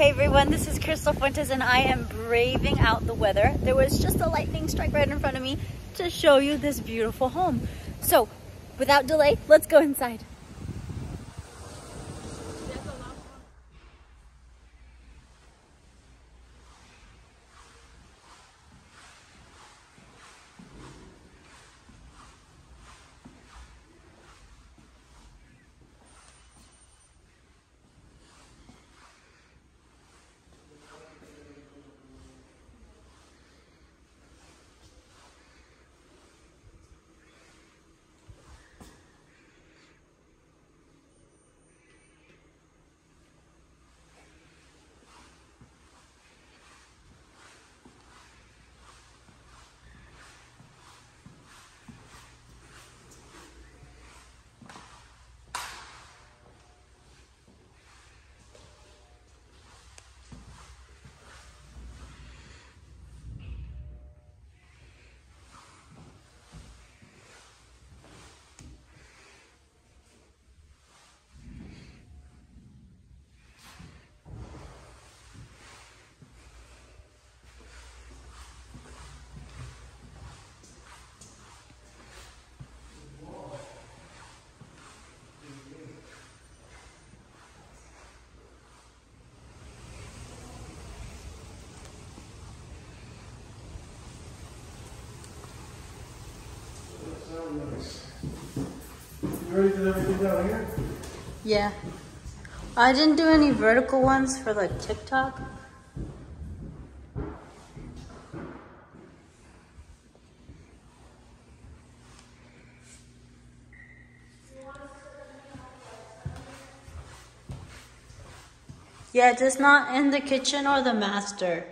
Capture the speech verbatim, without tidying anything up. Hey everyone, this is Crystal Fuentes and I am braving out the weather. There was just a lightning strike right in front of me to show you this beautiful home. So without delay, let's go inside. You already did everything down here? Yeah. I didn't do any vertical ones for like TikTok. Yeah, just not in the kitchen or the master.